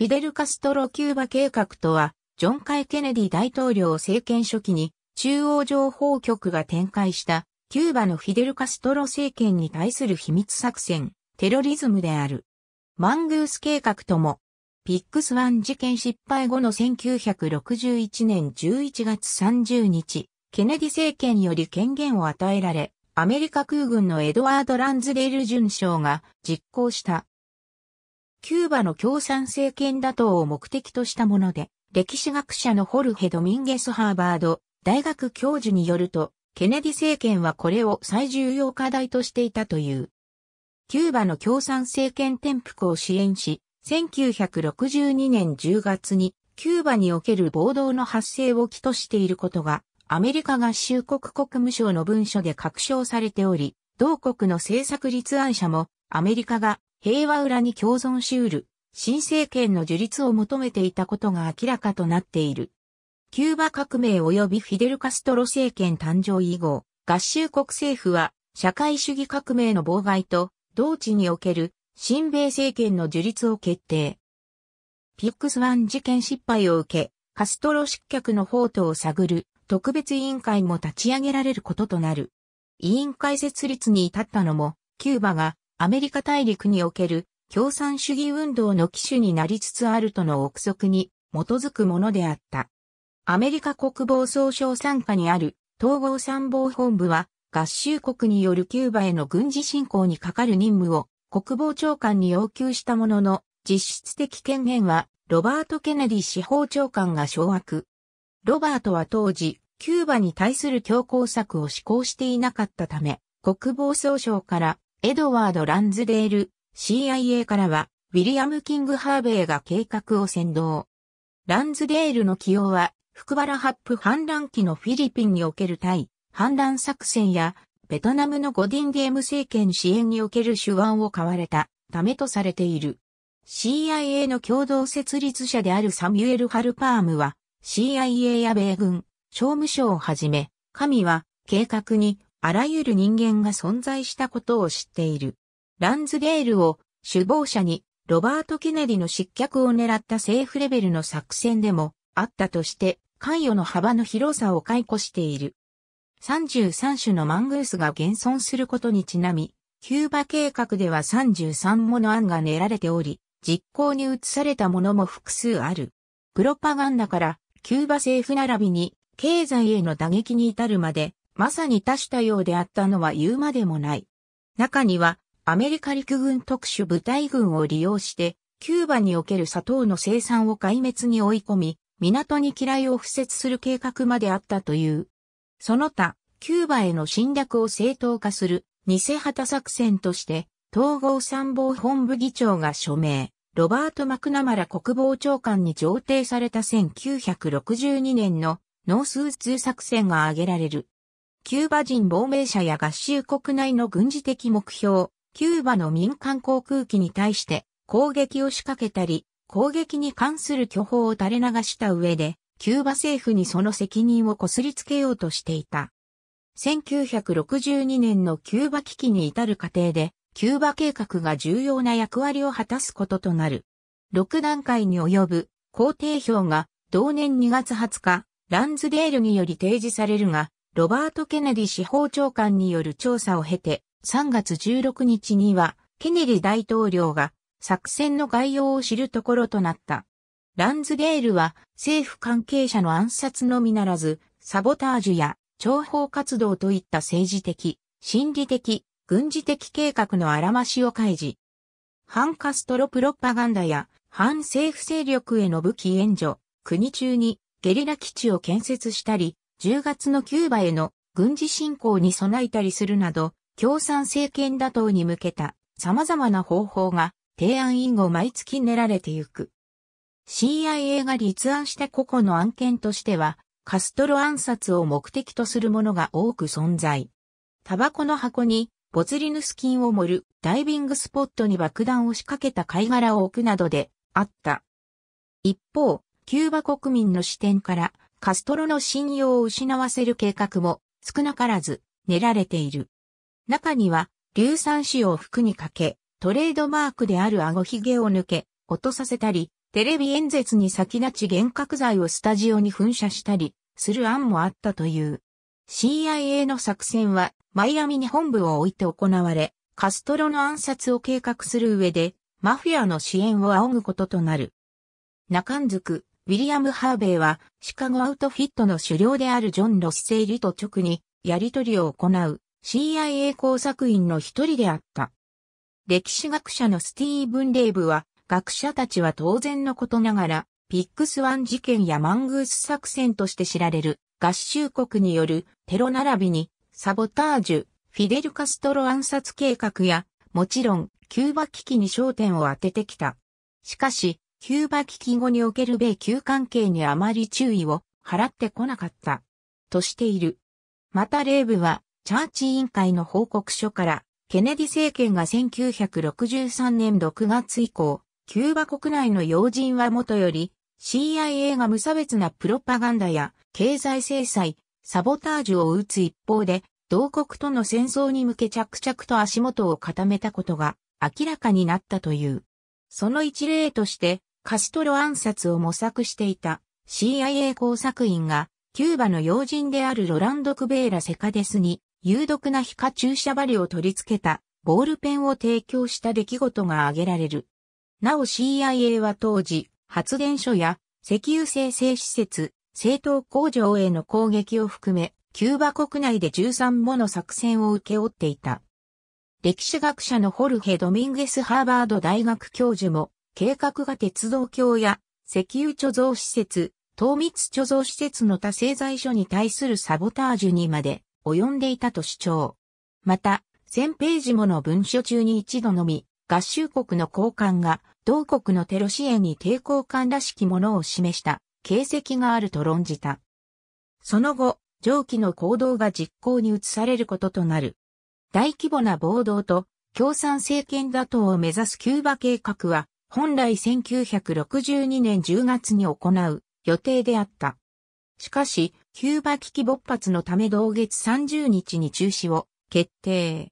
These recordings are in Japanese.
フィデル・カストロ・キューバ計画とは、ジョン・F. ケネディ大統領政権初期に中央情報局が展開したキューバのフィデル・カストロ政権に対する秘密作戦、テロリズムである。マングース計画とも、ピックスワン事件失敗後の1961年11月30日、ケネディ政権より権限を与えられ、アメリカ空軍のエドワード・ランズデール准将が実行した。キューバの共産政権打倒を目的としたもので、歴史学者のホルヘ・ドミンゲス・ハーバード大学教授によると、ケネディ政権はこれを最重要課題としていたという。キューバの共産政権転覆を支援し、1962年10月にキューバにおける暴動の発生を起としていることが、アメリカ合衆国国務省の文書で確証されており、同国の政策立案者も、アメリカが平和裏に共存し得る、新政権の樹立を求めていたことが明らかとなっている。キューバ革命及びフィデル・カストロ政権誕生以後、合衆国政府は社会主義革命の妨害と同地における親米政権の樹立を決定。ピックスワン事件失敗を受け、カストロ失脚の方途を探る特別委員会も立ち上げられることとなる。委員会設立に至ったのも、キューバがアメリカ大陸における共産主義運動の旗手になりつつあるとの憶測に基づくものであった。アメリカ国防総省傘下にある統合参謀本部は合衆国によるキューバへの軍事侵攻にかかる任務を国防長官に要求したものの実質的権限はロバート・ケネディ司法長官が掌握。ロバートは当時キューバに対する強硬策を施行していなかったため国防総省からエドワード・ランズデールCIA からは、ウィリアム・キング・ハーベイが計画を先導。ランズデールの起用は、福原ハップ反乱期のフィリピンにおける対反乱作戦や、ベトナムのゴディン・デーム政権支援における手腕を買われたためとされている。CIA の共同設立者であるサミュエル・ハルパームは、CIA や米軍、商務省をはじめ、神は計画にあらゆる人間が存在したことを知っている。ランズデールを首謀者にロバート・ケネディの失脚を狙った政府レベルの作戦でもあったとして関与の幅の広さを回顧している。33種のマングースが現存することにちなみ、キューバ計画では33もの案が練られており、実行に移されたものも複数ある。プロパガンダからキューバ政府並びに経済への打撃に至るまで、まさに多種多様であったのは言うまでもない。中には、アメリカ陸軍特殊部隊群を利用して、キューバにおける砂糖の生産を壊滅に追い込み、港に機雷を敷設する計画まであったという。その他、キューバへの侵略を正当化する、偽旗作戦として、統合参謀本部議長が署名、ロバート・マクナマラ国防長官に上呈された1962年のノースーツ作戦が挙げられる。キューバ人亡命者や合衆国内の軍事的目標、キューバの民間航空機に対して攻撃を仕掛けたり、攻撃に関する巨砲を垂れ流した上で、キューバ政府にその責任をこすりつけようとしていた。1962年のキューバ危機に至る過程で、キューバ計画が重要な役割を果たすこととなる。6段階に及ぶ工程表が同年2月20日、ランズデールにより提示されるが、ロバート・ケネディ司法長官による調査を経て、3月16日には、ケネディ大統領が作戦の概要を知るところとなった。ランズデールは政府関係者の暗殺のみならず、サボタージュや諜報活動といった政治的、心理的、軍事的計画のあらましを開示。反カストロプロパガンダや反政府勢力への武器援助、国中にゲリラ基地を建設したり、10月のキューバへの軍事侵攻に備えたりするなど、共産政権打倒に向けた様々な方法が提案以後毎月練られてゆく。CIA が立案した個々の案件としては、カストロ暗殺を目的とするものが多く存在。タバコの箱にボツリヌス菌を盛る、ダイビングスポットに爆弾を仕掛けた貝殻を置くなどであった。一方、キューバ国民の視点からカストロの信用を失わせる計画も少なからず練られている。中には、硫酸紙を服にかけ、トレードマークである顎ひげを抜け、落とさせたり、テレビ演説に先立ち幻覚剤をスタジオに噴射したりする案もあったという。CIA の作戦はマイアミに本部を置いて行われ、カストロの暗殺を計画する上で、マフィアの支援を仰ぐこととなる。中んづく、ウィリアム・ハーベイは、シカゴアウトフィットの首領であるジョン・ロッセイリと直に、やり取りを行う、CIA 工作員の一人であった。歴史学者のスティーブン・レイブは、学者たちは当然のことながら、ピッグスワン事件やマングース作戦として知られる、合衆国によるテロ並びに、サボタージュ、フィデル・カストロ暗殺計画や、もちろん、キューバ危機に焦点を当ててきた。しかし、キューバ危機後における米旧関係にあまり注意を払ってこなかった。としている。またレイブは、チャーチ委員会の報告書から、ケネディ政権が1963年6月以降、キューバ国内の要人はもとより、CIA が無差別なプロパガンダや経済制裁、サボタージュを打つ一方で、同国との戦争に向け着々と足元を固めたことが明らかになったという。その一例として、カストロ暗殺を模索していた CIA 工作員が、キューバの要人であるロランド・クベーラ・セカデスに、有毒な皮下注射針を取り付けたボールペンを提供した出来事が挙げられる。なお CIA は当時、発電所や石油精製施設、製糖工場への攻撃を含め、キューバ国内で13もの作戦を請け負っていた。歴史学者のホルヘ・ドミンゲス・ハーバード大学教授も、計画が鉄道橋や石油貯蔵施設、糖蜜貯蔵施設の他製材所に対するサボタージュにまで及んでいたと主張。また、1000ページもの文書中に一度のみ、合衆国の高官が同国のテロ支援に抵抗感らしきものを示した形跡があると論じた。その後、上記の行動が実行に移されることとなる。大規模な暴動と共産政権打倒を目指すキューバ計画は、本来1962年10月に行う予定であった。しかし、キューバ危機勃発のため同月30日に中止を決定。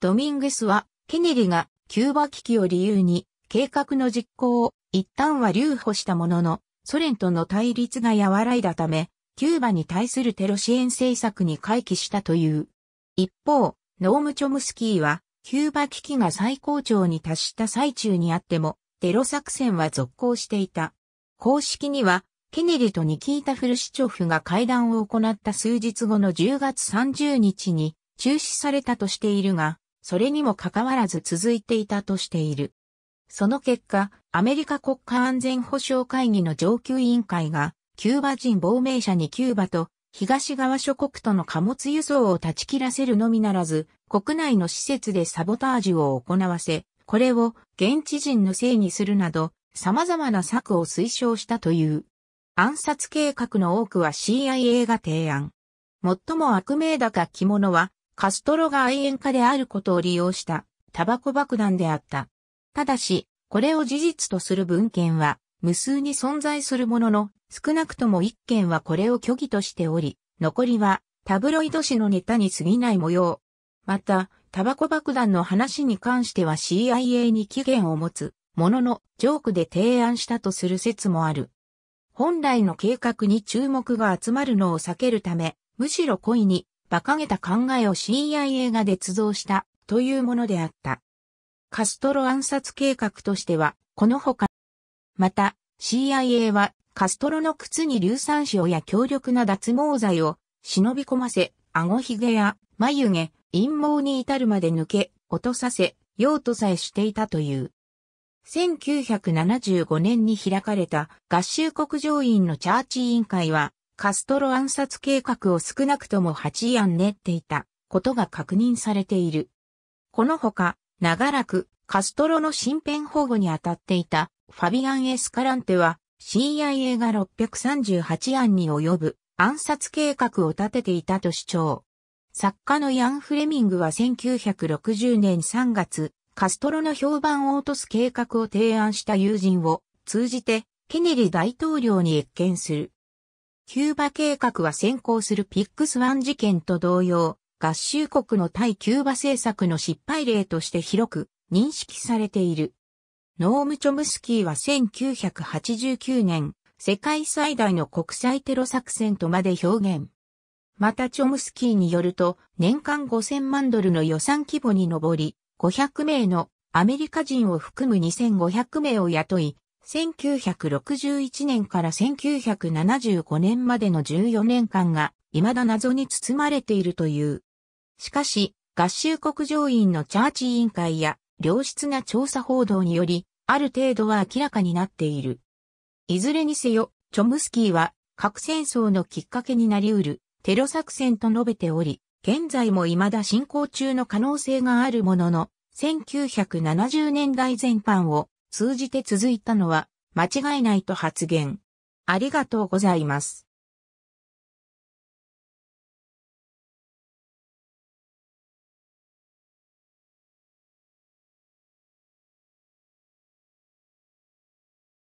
ドミンゲスは、ケネディがキューバ危機を理由に計画の実行を一旦は留保したものの、ソ連との対立が和らいだため、キューバに対するテロ支援政策に回帰したという。一方、ノーム・チョムスキーは、キューバ危機が最高潮に達した最中にあっても、テロ作戦は続行していた。公式には、ケネディとニキータ・フルシチョフが会談を行った数日後の10月30日に中止されたとしているが、それにもかかわらず続いていたとしている。その結果、アメリカ国家安全保障会議の上級委員会が、キューバ人亡命者にキューバと東側諸国との貨物輸送を断ち切らせるのみならず、国内の施設でサボタージュを行わせ、これを現地人のせいにするなど、様々な策を推奨したという。暗殺計画の多くは CIA が提案。最も悪名高き者はカストロが愛煙家であることを利用したタバコ爆弾であった。ただし、これを事実とする文献は無数に存在するものの、少なくとも1件はこれを虚偽としており、残りはタブロイド紙のネタに過ぎない模様。また、タバコ爆弾の話に関しては CIA に期限を持つものの、ジョークで提案したとする説もある。本来の計画に注目が集まるのを避けるため、むしろ故意に馬鹿げた考えを CIA が捏造したというものであった。カストロ暗殺計画としては、このほか。また、CIA はカストロの靴に硫酸塩や強力な脱毛剤を忍び込ませ、顎ひげや眉毛、陰毛に至るまで抜け、落とさせ、ようとさえしていたという。1975年に開かれた合衆国上院のチャーチ委員会は、カストロ暗殺計画を少なくとも8案練っていたことが確認されている。このほか、長らくカストロの身辺保護に当たっていたファビアン・エスカランテは、CIA が638案に及ぶ暗殺計画を立てていたと主張。作家のヤン・フレミングは1960年3月、カストロの評判を落とす計画を提案した友人を通じてケネディ大統領に謁見する。キューバ計画は先行するピッグスワン事件と同様、合衆国の対キューバ政策の失敗例として広く認識されている。ノーム・チョムスキーは1989年、世界最大の国際テロ作戦とまで表現。またチョムスキーによると、年間$5000万の予算規模に上り、500名のアメリカ人を含む2500名を雇い、1961年から1975年までの14年間が未だ謎に包まれているという。しかし、合衆国上院のチャーチ委員会や良質な調査報道により、ある程度は明らかになっている。いずれにせよ、チョムスキーは核戦争のきっかけになり得るテロ作戦と述べており、現在も未だ進行中の可能性があるものの、1970年代前半を通じて続いたのは間違いないと発言。ありがとうございます。